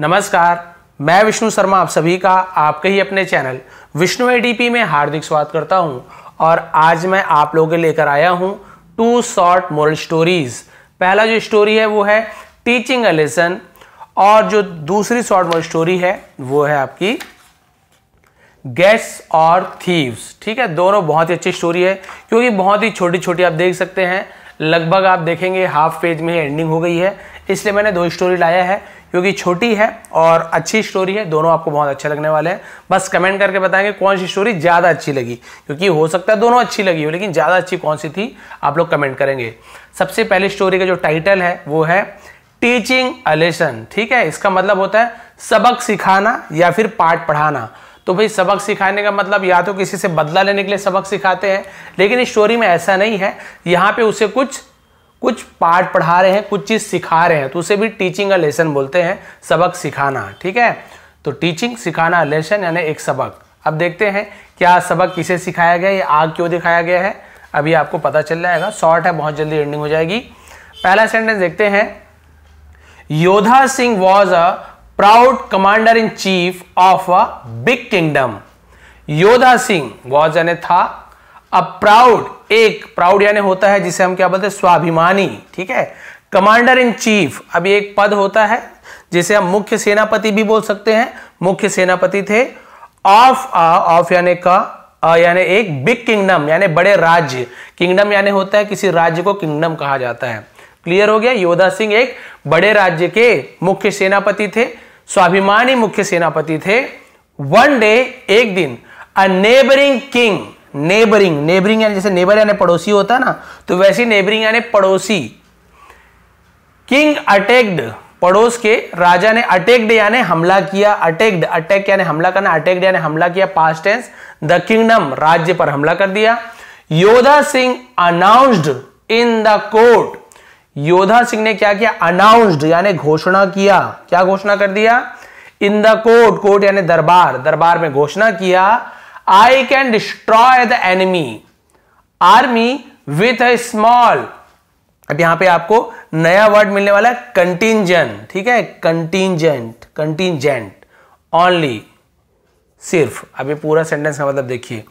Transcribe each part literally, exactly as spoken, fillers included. नमस्कार, मैं विष्णु शर्मा आप सभी का आपके ही अपने चैनल विष्णु ए डीपी में हार्दिक स्वागत करता हूं। और आज मैं आप लोगों के लेकर आया हूं टू शॉर्ट मोरल स्टोरीज। पहला जो स्टोरी है वो है टीचिंग अ लेसन, और जो दूसरी शॉर्ट मोरल स्टोरी है वो है आपकी गेट्स और थीव्स। ठीक है, दोनों बहुत ही अच्छी स्टोरी है क्योंकि बहुत ही छोटी छोटी आप देख सकते हैं, लगभग आप देखेंगे हाफ पेज में ही एंडिंग हो गई है, इसलिए मैंने दो स्टोरी लाया है क्योंकि छोटी है और अच्छी स्टोरी है, दोनों आपको बहुत अच्छा लगने वाले हैं। बस कमेंट करके बताएंगे कौन सी स्टोरी ज़्यादा अच्छी लगी, क्योंकि हो सकता है दोनों अच्छी लगी हो, लेकिन ज़्यादा अच्छी कौन सी थी आप लोग कमेंट करेंगे। सबसे पहली स्टोरी का जो टाइटल है वो है टीचिंग अ लेसन। ठीक है, इसका मतलब होता है सबक सिखाना या फिर पाठ पढ़ाना। तो भाई सबक सिखाने का मतलब या तो किसी से बदला लेने के लिए सबक सिखाते हैं, लेकिन इस स्टोरी में ऐसा नहीं है। यहाँ पे उसे कुछ कुछ पाठ पढ़ा रहे हैं, कुछ चीज़ सिखा रहे हैं, तो उसे भी टीचिंग अ लेसन बोलते हैं, सबक सिखाना। ठीक है, तो टीचिंग सिखाना, लेसन यानी एक सबक। अब देखते हैं क्या सबक किसे सिखाया गया, ये आग क्यों दिखाया गया है, अभी आपको पता चल जाएगा। शॉर्ट है, बहुत जल्दी एंडिंग हो जाएगी। पहला सेंटेंस देखते हैं, Yoddha Singh was a proud commander in chief of a big kingdom. Yoddha Singh was यानी था, अ प्राउड एक, प्राउड यानी होता है जिसे हम क्या बोलते हैं, स्वाभिमानी। ठीक है, कमांडर इन चीफ अब एक पद होता है जिसे हम मुख्य सेनापति भी बोल सकते हैं, मुख्य सेनापति थे। ऑफ अ, ऑफ यानी का, यानी एक, बिग किंगडम यानी बड़े राज्य, किंगडम यानी होता है किसी राज्य को किंगडम कहा जाता है। क्लियर हो गया, योद्धा सिंह एक बड़े राज्य के मुख्य सेनापति थे, स्वाभिमानी मुख्य सेनापति थे। वन डे एक दिन, a neighbouring king, neighbouring neighbouring यानी जैसे नेबर यानी पड़ोसी होता है ना, तो वैसे नेबरिंग यानी पड़ोसी। किंग अटैक्ड, पड़ोस के राजा ने, अटैक्ड यानी हमला किया, अटैक्ड अटैक यानी हमला करना, अटैक्ड यानी हमला किया पास्ट टेंस, द किंगडम राज्य पर हमला कर दिया। Yoddha Singh announced in the court, Yoddha Singh ने क्या किया, अनाउंस्ड यानी घोषणा किया, क्या घोषणा कर दिया, इन द कोर्ट, कोर्ट यानी दरबार, दरबार में घोषणा किया। I can destroy the enemy army with a small, अब यहां पे आपको नया वर्ड मिलने वाला है कंटिंजेंट। ठीक है, कंटिंजेंट, कंटिंजेंट ओनली, सिर्फ। अब ये पूरा सेंटेंस का मतलब देखिए,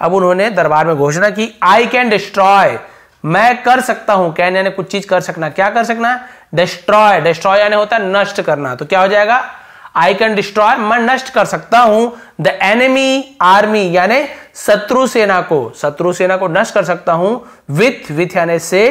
अब उन्होंने दरबार में घोषणा की, आई कैन डिस्ट्रॉय, मैं कर सकता हूं, कैन यानी कुछ चीज कर सकना, क्या कर सकना, डिस्ट्रॉय, डिस्ट्रॉय यानी होता है नष्ट करना, तो क्या हो जाएगा, आई कैन डिस्ट्रॉय, मैं नष्ट कर सकता हूं द एनिमी आर्मी यानी शत्रु सेना को, शत्रु सेना को नष्ट कर सकता हूं विथ, विथ यानी से,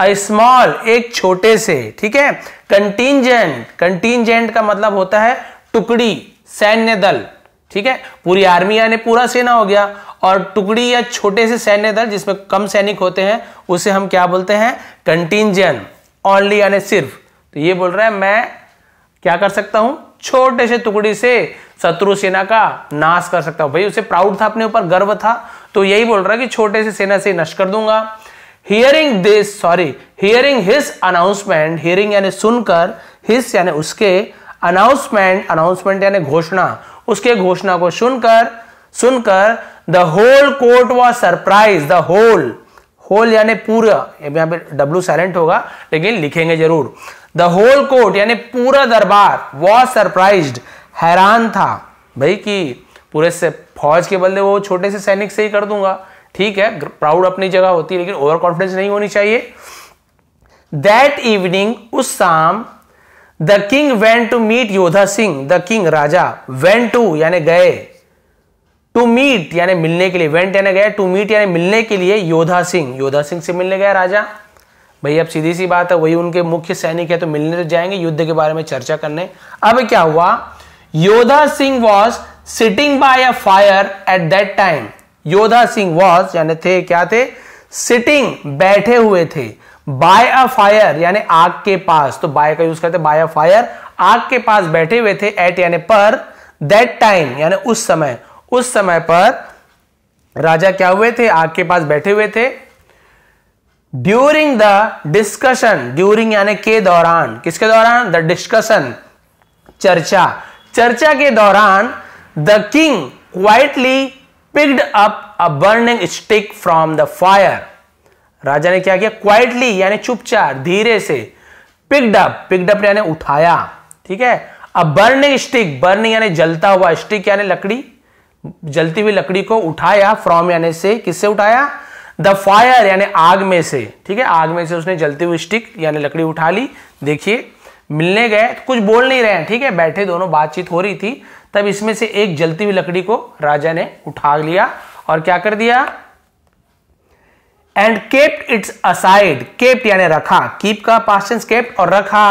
अ स्मॉल एक छोटे से। ठीक है, कंटिंजेंट, कंटिंजेंट का मतलब होता है टुकड़ी, सैन्य दल। ठीक है, पूरी आर्मी यानी पूरा सेना हो गया, और टुकड़ी या छोटे से सैन्य दल जिसमें कम सैनिक होते हैं उसे हम क्या बोलते हैं, कंटिंजेंट ओनली यानी सिर्फ। तो ये बोल रहा है मैं क्या कर सकता हूं, छोटे से टुकड़ी से शत्रु सेना का नाश कर सकता हूं। भाई उसे प्राउड था, अपने ऊपर गर्व था, तो यही बोल रहा है कि छोटे से सेना से नष्ट कर दूंगा। Hearing this, sorry hearing his announcement, hearing यानी सुनकर, हिज यानी उसके, अनाउंसमेंट, अनाउंसमेंट यानी घोषणा, उसके घोषणा को सुनकर, सुनकर the whole court was surprise, the whole, whole यानी पूरा, यहां पे डब्ल्यू साइलेंट होगा लेकिन लिखेंगे जरूर, द होल कोर्ट यानी पूरा दरबार, वॉज सरप्राइज हैरान था, भाई कि पूरे से फौज के बदले वो छोटे से सैनिक से ही कर दूंगा। ठीक है, प्राउड अपनी जगह होती है लेकिन ओवर कॉन्फिडेंस नहीं होनी चाहिए। दैट इवनिंग, उस शाम, the king went to meet Yoddha Singh, the king राजा, वेंट टू यानी गए, टू मीट यानी मिलने के लिए, वेंट यानी गए, टू मीट यानी मिलने के लिए योद्धा सिंह, योद्धा सिंह से मिलने गया राजा। भाई अब सीधी सी बात है, वही उनके मुख्य सैनिक है तो मिलने तो जाएंगे, युद्ध के बारे में चर्चा करने। अब क्या हुआ, Yoddha Singh was sitting by a fire at that time, Yoddha Singh was यानी थे, क्या थे, सिटिंग बैठे हुए थे, बाय अ फायर यानी आग के पास, तो बाय का यूज करते, बाय अ फायर आग के पास बैठे हुए थे, एट यानी पर, दैट टाइम यानी उस समय, उस समय पर राजा क्या हुए थे, आग के पास बैठे हुए थे। ड्यूरिंग द डिस्कशन, ड्यूरिंग यानी के दौरान, किसके दौरान, द डिस्कशन चर्चा, चर्चा के दौरान the king quietly picked up a burning stick from the fire, राजा ने क्या किया, क्वाइटली यानी चुपचाप, धीरे से, पिक्ड अप, पिक्ड अप यानी उठाया, ठीक है, अब बर्न स्टिक, बर्न यानी जलता हुआ, स्टिक यानी लकड़ी, जलती हुई लकड़ी को उठाया, फ्रॉम यानी से, किससे उठाया, द फायर यानी आग में से, ठीक है, आग में से उसने जलती हुई स्टिक यानी लकड़ी उठा ली। देखिए मिलने गए, कुछ बोल नहीं रहे हैं, ठीक है, बैठे दोनों बातचीत हो रही थी, तब इसमें से एक जलती हुई लकड़ी को राजा ने उठा लिया और क्या कर दिया, and kept its aside, kept यानी रखा, कीप का पास्ट टेंस केप्ट, और रखा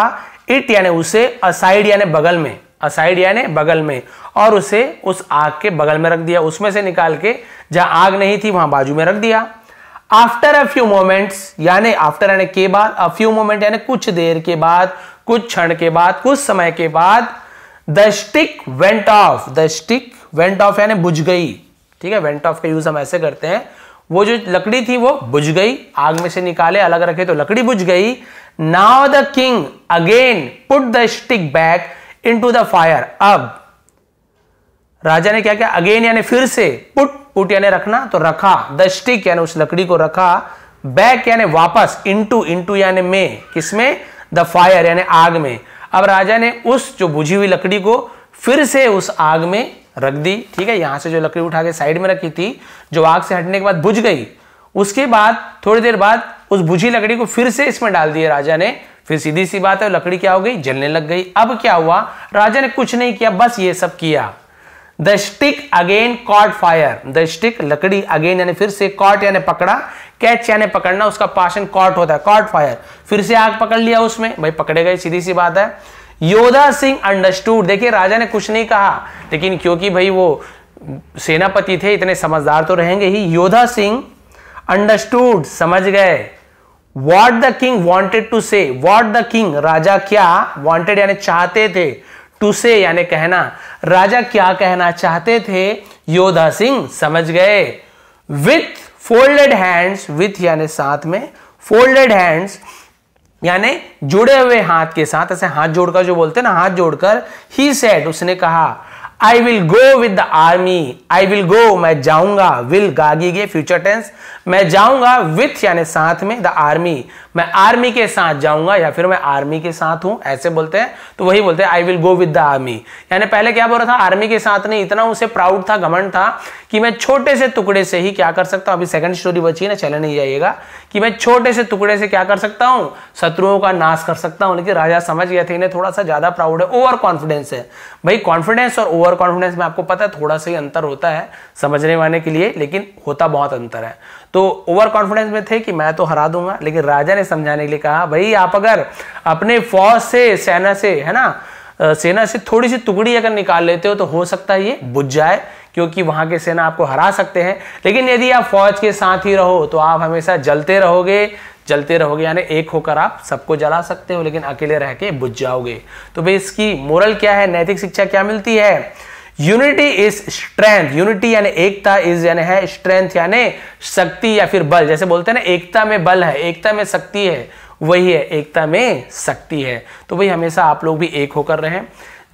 इट यानी उसे, असाइड यानी बगल में, असाइड यानी बगल में, और उसे उस आग के बगल में रख दिया, उसमें से निकाल के जहां आग नहीं थी वहां बाजू में रख दिया। आफ्टर अ फ्यू मोमेंट्स यानी आफ्टर यानी के बाद, अ फ्यू मोमेंट यानी कुछ देर के बाद, कुछ क्षण के बाद, कुछ समय के बाद, the stick went off, the stick went off यानी बुझ गई, ठीक है, वेंट ऑफ का यूज हम ऐसे करते हैं, वो जो लकड़ी थी वो बुझ गई, आग में से निकाले अलग रखे तो लकड़ी बुझ गई। Now the king again put the stick back into the fire, अब राजा ने क्या किया, अगेन यानी फिर से, पुट पुट यानी रखना, तो रखा द स्टिक यानी उस लकड़ी को रखा, बैक यानी वापस, इनटू इनटू यानी में, किसमें, द फायर यानी आग में। अब राजा ने उस जो बुझी हुई लकड़ी को फिर से उस आग में रख दी, ठीक है, यहां से जो लकड़ी उठा के साइड में रखी थी जो आग से हटने के बाद बुझ गई, उसके बाद थोड़ी देर बाद उस बुझी लकड़ी को फिर से इसमें डाल दिए राजा ने, फिर सीधी सी बात है लकड़ी क्या हो गई, जलने लग गई। अब क्या हुआ, राजा ने कुछ नहीं किया, बस ये सब किया। The stick again caught fire, the stick लकड़ी, अगेन यानी फिर से, कॉट यानी पकड़ा, कैच यानी पकड़ना, उसका पाशन कॉट होता है, कॉट फायर, फिर से आग पकड़ लिया उसमें, भाई पकड़े गए, सीधी सी बात है। योद्धा सिंह अंडरस्टूड, देखिए राजा ने कुछ नहीं कहा, लेकिन क्योंकि भाई वो सेनापति थे, इतने समझदार तो रहेंगे ही, योद्धा सिंह अंडरस्टूड समझ गए, what the king wanted to say, what the king राजा क्या, वॉन्टेड यानी चाहते थे, टू से यानी कहना, राजा क्या कहना चाहते थे, योद्धा सिंह समझ गए। विथ फोल्डेड हैंड्स, विथ यानी साथ में, फोल्डेड हैंड्स यानी जुड़े हुए हाथ के साथ, ऐसे हाथ जोड़कर जो बोलते हैं ना, हाथ जोड़कर, ही सेड उसने कहा, I will go with the army, I will go मैं जाऊंगा, विल गागी गे फ्यूचर टेंस, मैं जाऊंगा विथ यानी साथ में, द आर्मी मैं आर्मी के साथ जाऊंगा, या फिर मैं आर्मी के साथ हूं ऐसे बोलते हैं, तो वही बोलते हैं I will go with the army, यानी पहले क्या बोल रहा था, आर्मी के साथ नहीं, इतना उसे प्राउड था, घमंड था कि मैं छोटे से टुकड़े से ही क्या कर सकता हूं, अभी सेकंड स्टोरी बची है ना, चले नहीं जाइएगा, कि मैं छोटे से टुकड़े से क्या कर सकता हूं, शत्रुओं का नाश कर सकता हूं। लेकिन राजा समझ गया था इन्हें थोड़ा सा ज्यादा प्राउड है, ओवर कॉन्फिडेंस है, भाई कॉन्फिडेंस और ओवर कॉन्फिडेंस में आपको पता है थोड़ा सा ही अंतर होता है समझने वाले के लिए, लेकिन होता बहुत अंतर है, तो ओवर कॉन्फिडेंस में थे कि मैं तो हरा दूंगा, लेकिन राजा ने समझाने के लिए कहा, भाई आप अगर अपने फौज से, सेना से, है ना, सेना से थोड़ी सी टुकड़ी अगर निकाल लेते हो तो हो सकता है ये बुझ जाए, क्योंकि वहां के सेना आपको हरा सकते हैं, लेकिन यदि आप फौज के साथ ही रहो तो आप हमेशा जलते रहोगे, जलते रहोगे यानी एक होकर आप सबको जला सकते हो, लेकिन अकेले रह के बुझ जाओगे। तो भाई इसकी मोरल क्या है, नैतिक शिक्षा क्या मिलती है, यूनिटी इज स्ट्रेंथ, यूनिटी यानी एकता, इज यानी है, स्ट्रेंथ यानी शक्ति या फिर बल, जैसे बोलते हैं ना एकता में बल है, एकता में शक्ति है, वही है एकता में शक्ति है। तो भाई हमेशा आप लोग भी एक होकर रहें,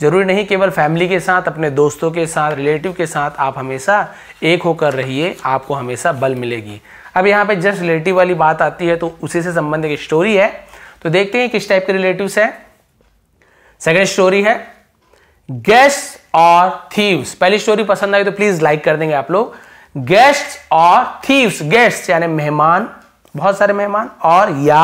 जरूरी नहीं केवल फैमिली के साथ, अपने दोस्तों के साथ, रिलेटिव के साथ आप हमेशा एक होकर रहिए, आपको हमेशा बल मिलेगी। अब यहाँ पे जस्ट रिलेटिव वाली बात आती है तो उसी से संबंधित एक स्टोरी है, तो देखते हैं किस टाइप के रिलेटिव्स हैं। सेकेंड स्टोरी है गेस्ट और थीव्स, पहली स्टोरी पसंद आई तो प्लीज लाइक कर देंगे आप लोग। गेस्ट और थीव्स, गेस्ट यानी मेहमान, बहुत सारे मेहमान, और या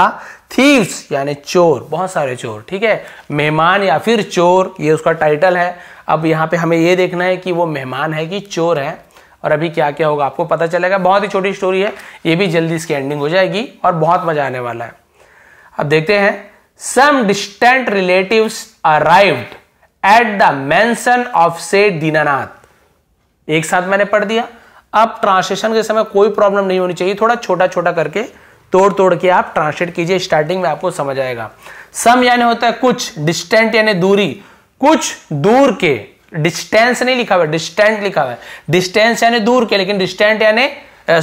थीव्स यानी चोर, बहुत सारे चोर, ठीक है, मेहमान या फिर चोर ये उसका टाइटल है। अब यहाँ पे हमें ये देखना है कि वो मेहमान है कि चोर है, और अभी क्या क्या होगा आपको पता चलेगा, बहुत ही छोटी स्टोरी है ये भी, जल्दी इसकी एंडिंग हो जाएगी और बहुत मजा आने वाला है। अब देखते हैं, some distant relatives arrived at the mansion of said Dinanath, एक साथ मैंने पढ़ दिया, अब ट्रांसलेशन के समय कोई प्रॉब्लम नहीं होनी चाहिए, थोड़ा छोटा छोटा करके तोड़ तोड़ के आप ट्रांसलेट कीजिए, स्टार्टिंग में आपको समझ आएगा। सम यानी होता है कुछ, डिस्टेंट यानी दूरी, कुछ दूर के, डिस्टेंस नहीं लिखा हुआ, डिस्टेंट लिखा हुआ है, डिस्टेंस यानी दूर के, लेकिन डिस्टेंट यानी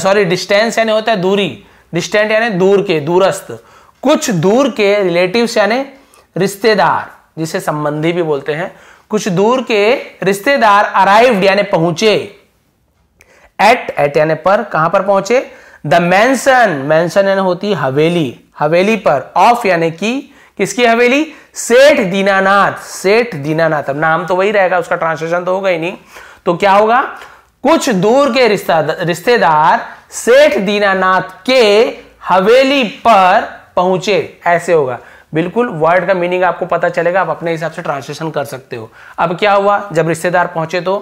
सॉरी डिस्टेंस यानी होता है दूरी, डिस्टेंट यानी दूर के, दूरस्थ, कुछ दूर के रिलेटिव्स यानी रिश्तेदार, जिसे संबंधी भी बोलते हैं, कुछ दूर के रिश्तेदार अराइव्ड यानी पहुंचे, एट एट यानी पर, कहां पर पहुंचे, द मैंसन, मैंसन यानी होती हवेली, हवेली पर, ऑफ यानी की, किसकी हवेली? सेठ दीनानाथ, सेठ दीनानाथ। अब नाम तो वही रहेगा, उसका ट्रांसलेशन तो होगा ही नहीं, तो क्या होगा? कुछ दूर के रिश्तेदार सेठ दीनानाथ के हवेली पर पहुंचे, ऐसे होगा। बिल्कुल वर्ड का मीनिंग आपको पता चलेगा, आप अपने हिसाब से ट्रांसलेशन कर सकते हो। अब क्या हुआ, जब रिश्तेदार पहुंचे तो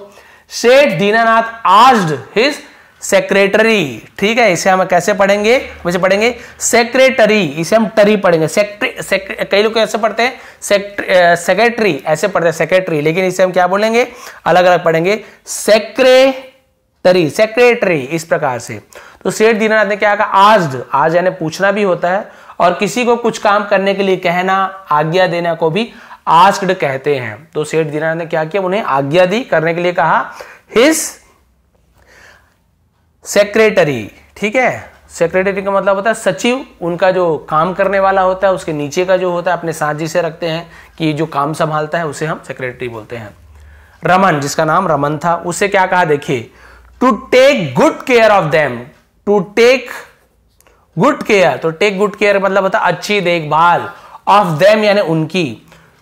सेठ दीनानाथ आस्क्ड हिज सेक्रेटरी, ठीक है, इसे हम कैसे पढ़ेंगे? वैसे पढ़ेंगे सेक्रेटरी, इसे हम टरी पढ़ेंगे, सेक्रे, सेक्रे, कई लोग ऐसे पढ़ते हैं सेक्रेटरी, ऐसे पढ़ते हैं सेक्रेटरी, लेकिन इसे हम क्या बोलेंगे? अलग अलग पढ़ेंगे, सेक्रेटरी, सेक्रेटरी, इस प्रकार से। तो सेठ दीनानाथ ने क्या कहा? आस्क्ड, आज यानी पूछना भी होता है, और किसी को कुछ काम करने के लिए कहना, आज्ञा देना को भी आस्क्ड कहते हैं। तो सेठ दीनानाथ ने क्या किया? उन्हें आज्ञा दी, करने के लिए कहा, हिज सेक्रेटरी, ठीक है, सेक्रेटरी का मतलब होता है सचिव, उनका जो काम करने वाला होता है, उसके नीचे का जो होता है अपने साथ जिसे रखते हैं कि जो काम संभालता है, उसे हम सेक्रेटरी बोलते हैं। रमन, जिसका नाम रमन था, उसे क्या कहा? देखिए, to take good care of them, to take good care, तो टेक गुड केयर मतलब होता है अच्छी देखभाल, ऑफ देम यानी उनकी,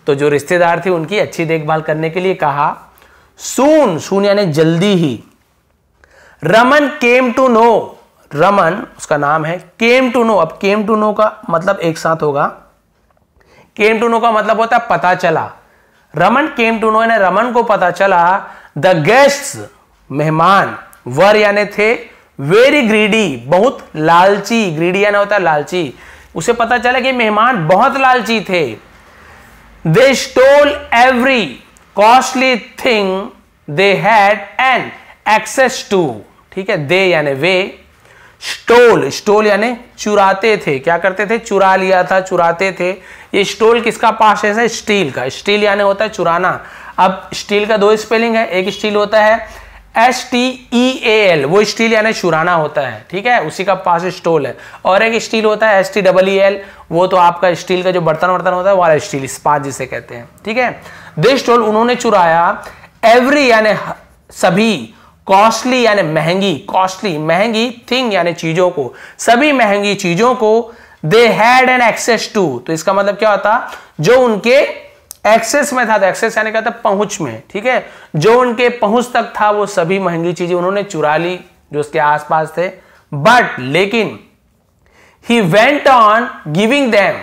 तो जो रिश्तेदार थे उनकी अच्छी देखभाल करने के लिए कहा। सून, सून यानी जल्दी ही, Raman came to know, Raman उसका नाम है, केम टू नो, अब केम टू नो का मतलब एक साथ होगा, केम टू नो का मतलब होता है पता चला, रमन केम टू नो यानी रमन को पता चला, द गेस्ट्स मेहमान, वर यानी थे, वेरी ग्रीडी, बहुत लालची, ग्रीडी यानी होता है लालची, उसे पता चला कि मेहमान बहुत लालची थे। They stole every costly thing they had and access to, ठीक है, दे यानी वे, स्टोल, स्टोल यानी चुराते थे, क्या करते थे? चुरा लिया था, चुराते थे। ये स्टोल किसका पास है? स्टील का, स्टील यानी होता है चुराना। अब स्टील का दो स्पेलिंग है, एक स्टील होता है S T E A L, वो स्टील यानी चुराना होता है, ठीक है, उसी का पास स्टोल है, और एक स्टील होता है S T double E L, वो तो आपका स्टील का जो बर्तन वर्तन होता है वाला स्टील, इस्पात जिसे कहते हैं, ठीक है। दे स्टोल उन्होंने चुराया, एवरी यानी सभी, कॉस्टली यानी महंगी, कॉस्टली महंगी, थिंग यानी चीजों को, सभी महंगी चीजों को, they had an access to, तो इसका मतलब क्या होता? जो उनके एक्सेस में था, एक्सेस यानी क्या था? पहुंच में, ठीक है, जो उनके पहुंच तक था वो सभी महंगी चीजें उन्होंने चुरा ली जो उसके आसपास थे। बट लेकिन he went on giving them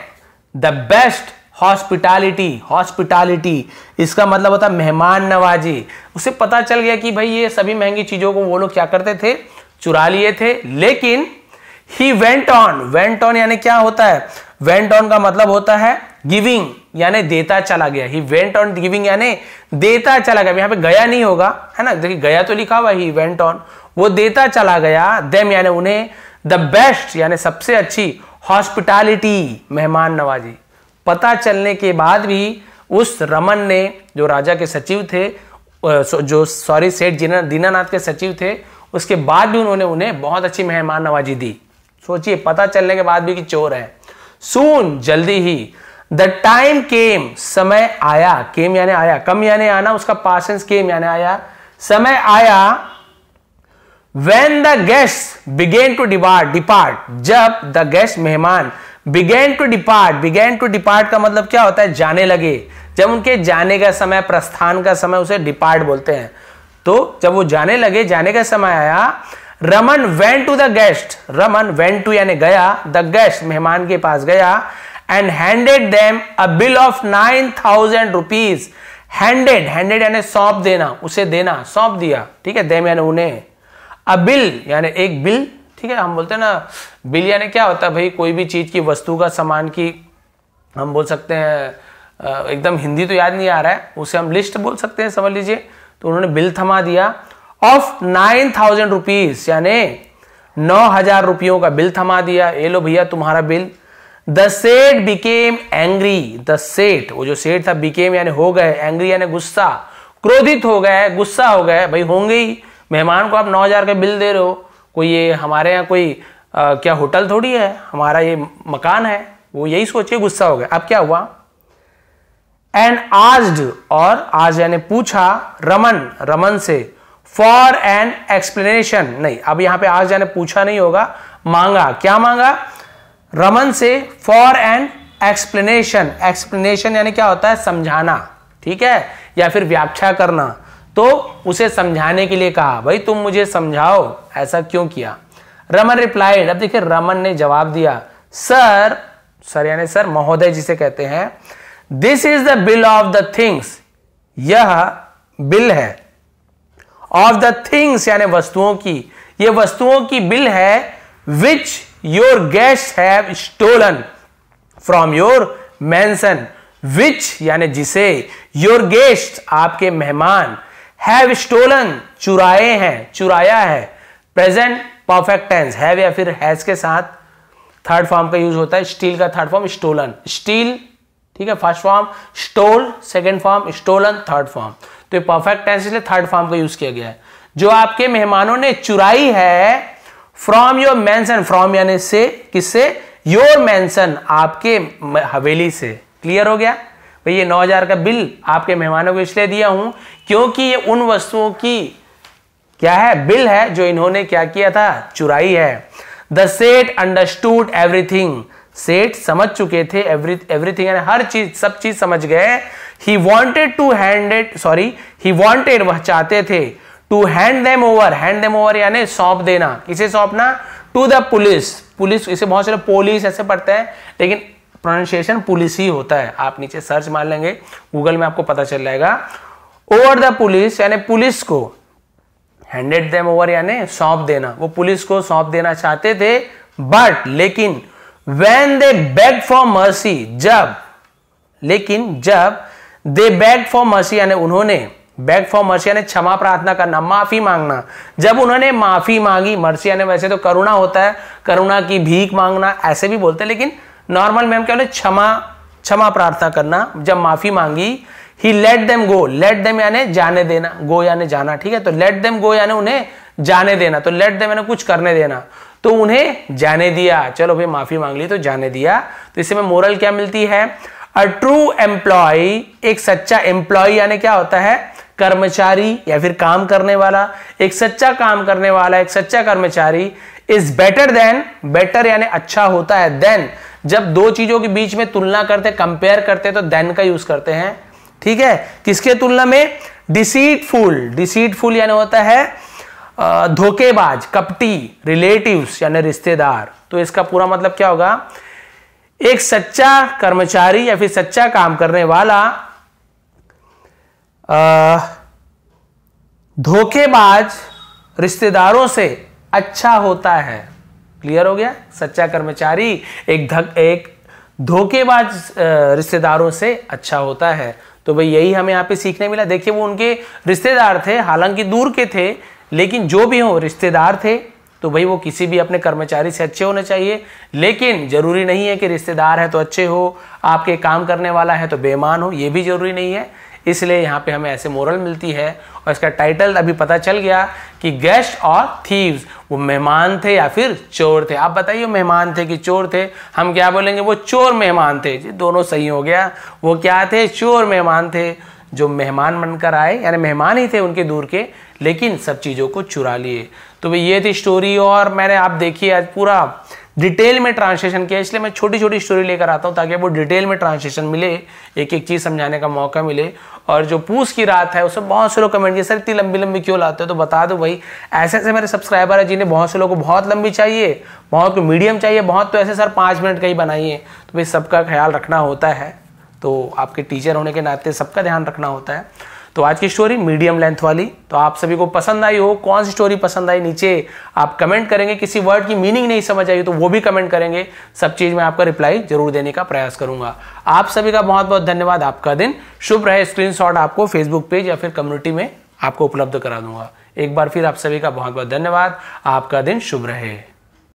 the best hospitality, hospitality इसका मतलब होता है मेहमान नवाजी, उसे पता चल गया कि भाई ये सभी महंगी चीजों को वो लोग क्या करते थे? चुरा लिए थे। लेकिन he went on, went on यानी क्या होता है? वेंट ऑन का मतलब होता है गिविंग यानी देता चला गया, ही वेंट ऑन गिविंग यानी देता चला गया, यहाँ पे गया नहीं होगा, है ना, देखिए गया तो लिखा हुआ, ही वेंट ऑन, वो देता चला गया, देम यानी उन्हें, द बेस्ट यानी सबसे अच्छी, हॉस्पिटैलिटी मेहमान नवाजी। पता चलने के बाद भी उस रमन ने, जो राजा के सचिव थे, जो सॉरी सेठ दीनानाथ के सचिव थे, उसके बाद भी उन्होंने उन्हें बहुत अच्छी मेहमान नवाजी दी। सोचिए, पता चलने के बाद भी कि चोर है। सून जल्दी ही, द टाइम केम समय आया, केम यानी आया, कम यानी आना, उसका पासेंस केम यानी आया, समय आया, when the guest began to depart, जब द गेस्ट मेहमान began to depart, began to depart का मतलब क्या होता है? जाने लगे, जब उनके जाने का समय, प्रस्थान का समय, उसे डिपार्ट बोलते हैं। तो जब वो जाने लगे, जाने का समय आया, Raman went to the guest, Raman went to यानी गया, द गेस्ट मेहमान के पास गया, and handed them a bill of nine thousand rupees, handed, handed यानी सौंप देना, उसे देना, सौंप दिया, ठीक है, देम यानी उन्हें, अ बिल यानी एक बिल, ठीक है, हम बोलते हैं ना बिल यानी क्या होता है? भाई कोई भी चीज की, वस्तु का, सामान की, हम बोल सकते हैं, एकदम हिंदी तो याद नहीं आ रहा है, उसे हम लिस्ट बोल सकते हैं, समझ लीजिए। तो उन्होंने बिल थमा दिया, ऑफ नाइन थाउजेंड रुपीज यानी नौ हजार रुपयों का बिल थमा दिया, ये लो भैया तुम्हारा बिल। द सेठ बिकेम एंग्री, द सेठ वो जो सेठ था, बिकेम यानी हो गए, एंग्री यानी गुस्सा, क्रोधित हो गए, गुस्सा हो गए, भाई होंगे ही, मेहमान को आप नौ हजार का बिल दे रहे हो, कोई ये हमारे यहाँ कोई आ, क्या होटल थोड़ी है, हमारा ये मकान है, वो यही सोचे, गुस्सा हो गया। अब क्या हुआ? एंड आस्क्ड, और आज यानी पूछा, रमन, रमन से, फॉर एन एक्सप्लेनेशन, नहीं, अब यहाँ पे आज यानी पूछा नहीं होगा, मांगा, क्या मांगा? रमन से फॉर एन एक्सप्लेनेशन, एक्सप्लेनेशन यानी क्या होता है, समझाना, ठीक है, या फिर व्याख्या करना। तो उसे समझाने के लिए कहा, भाई तुम मुझे समझाओ, ऐसा क्यों किया? रमन रिप्लाइड, अब देखिए रमन ने जवाब दिया, सर, सर यानी सर महोदय जिसे कहते हैं, this is the bill of the things, यह बिल है, ऑफ द थिंग्स यानी वस्तुओं की, यह वस्तुओं की बिल है, which your guest have stolen from your mansion, which यानी जिसे, योर गेस्ट आपके मेहमान, हैव स्टोलन चुराए हैं, चुराया है, प्रेजेंट परफेक्ट टेंस, हैव या फिर हैज के साथ थर्ड फॉर्म का यूज होता है, स्टील का थर्ड फॉर्म स्टोलन, स्टील ठीक है first form, stole second form, stolen third form. तो ये परफेक्ट टेंस इसलिए थर्ड फॉर्म का यूज किया गया है, जो आपके मेहमानों ने चुराई है, फ्रॉम योर मैंसन, फ्रॉम यानी से, किससे, योर मैंसन आपके हवेली से। क्लियर हो गया भाई, ये नौ हज़ार का बिल आपके मेहमानों को इसलिए दिया हूं क्योंकि ये उन वस्तुओं की क्या है, बिल है, जो इन्होंने क्या किया था, चुराई है। द सेठ अंडरस्टूड एवरीथिंग, सेठ समझ चुके थे, एवरी एवरीथिंग यानी हर चीज, सब चीज समझ गए। He wanted to hand it, sorry he wanted वह चाहते थे, to hand them over, hand them over यानी सौंप देना, इसे सौंपना, टू द पुलिस, पुलिस इसे बहुत सारे पुलिस ऐसे पढ़ते हैं लेकिन प्रोनाउंसिएशन पुलिस ही होता है, आप नीचे सर्च मार लेंगे गूगल में आपको पता चल जाएगा। ओवर द पुलिस यानी पुलिस को, हैंडेड देम ओवर यानी सौंप देना, वो पुलिस को सौंप देना चाहते थे। बट लेकिन when they beg for mercy, जब, लेकिन जब दे बेग फॉर मर्सी यानी उन्होंने, बेग फॉर मर्सी यानी क्षमा प्रार्थना करना, माफी मांगना, जब उन्होंने माफी मांगी, मर्सी यानी वैसे तो करुणा होता है, करुणा की भीख मांगना ऐसे भी बोलते हैं, लेकिन नॉर्मल में हम क्या बोले, क्षमा, क्षमा प्रार्थना करना, जब माफी मांगी। He let them go, let them यानी जाने देना, गो यानी जाना, ठीक है, तो लेट देम गो यानी उन्हें जाने देना, तो लेट देम यानी कुछ करने देना, तो उन्हें जाने दिया, चलो भाई माफी मांग ली तो जाने दिया। तो इससे में मोरल क्या मिलती है, अ ट्रू एम्प्लॉय, एक सच्चा एम्प्लॉय यानी क्या होता है, कर्मचारी या फिर काम करने वाला, एक सच्चा काम करने वाला, एक सच्चा कर्मचारी, इज बेटर देन, बेटर यानी अच्छा होता है, देन जब दो चीजों के बीच में तुलना करते, कंपेयर करते तो देन का यूज करते हैं, ठीक है, किसके तुलना में, डिसीटफुल, डिसीटफुल यानी होता है धोखेबाज, कपटी, रिलेटिव्स यानी रिश्तेदार। तो इसका पूरा मतलब क्या होगा, एक सच्चा कर्मचारी या फिर सच्चा काम करने वाला, धोखेबाज रिश्तेदारों से अच्छा होता है। क्लियर हो गया, सच्चा कर्मचारी एक धक एक धोखेबाज रिश्तेदारों से अच्छा होता है। तो भाई यही हमें यहाँ पे सीखने मिला। देखिए वो उनके रिश्तेदार थे, हालांकि दूर के थे, लेकिन जो भी हो रिश्तेदार थे, तो भाई वो किसी भी अपने कर्मचारी से अच्छे होने चाहिए, लेकिन जरूरी नहीं है कि रिश्तेदार है तो अच्छे हो, आपके काम करने वाला है तो बेईमान हो, ये भी जरूरी नहीं है। इसलिए यहाँ पे हमें ऐसे मोरल मिलती है। और इसका टाइटल अभी पता चल गया कि गेस्ट और थीव्स, वो मेहमान थे या फिर चोर थे। आप बताइए मेहमान थे कि चोर थे, हम क्या बोलेंगे, वो चोर मेहमान थे, दोनों सही हो गया। वो क्या थे, चोर मेहमान थे, जो मेहमान बनकर आए, यानी मेहमान ही थे उनके दूर के, लेकिन सब चीज़ों को चुरा लिए। तो भाई ये थी स्टोरी, और मैंने आप देखिए आज पूरा डिटेल में ट्रांसलेशन किया, इसलिए मैं छोटी छोटी स्टोरी लेकर आता हूँ ताकि वो डिटेल में ट्रांसलेशन मिले, एक एक चीज़ समझाने का मौका मिले। और जो पूछ की रात है उसमें बहुत से लोग कमेंट किए, सर इतनी लंबी लंबी क्यों लाते हो, तो बता दो भाई ऐसे ऐसे मेरे सब्सक्राइबर है जिन्हें बहुत से लोगों को बहुत लंबी चाहिए, बहुत को मीडियम चाहिए, बहुत तो ऐसे सर पाँच मिनट का ही बनाइए। तो भाई सबका ख्याल रखना होता है, तो आपके टीचर होने के नाते सबका ध्यान रखना होता है। तो आज की स्टोरी मीडियम लेंथ वाली, तो आप सभी को पसंद आई हो, कौन सी स्टोरी पसंद आई नीचे आप कमेंट करेंगे। किसी वर्ड की मीनिंग नहीं समझ आई तो वो भी कमेंट करेंगे, सब चीज़ में आपका रिप्लाई जरूर देने का प्रयास करूंगा। आप सभी का बहुत बहुत धन्यवाद, आपका दिन शुभ रहे। स्क्रीनशॉट आपको फेसबुक पेज या फिर कम्युनिटी में आपको उपलब्ध करा दूंगा। एक बार फिर आप सभी का बहुत बहुत धन्यवाद, आपका दिन शुभ रहे।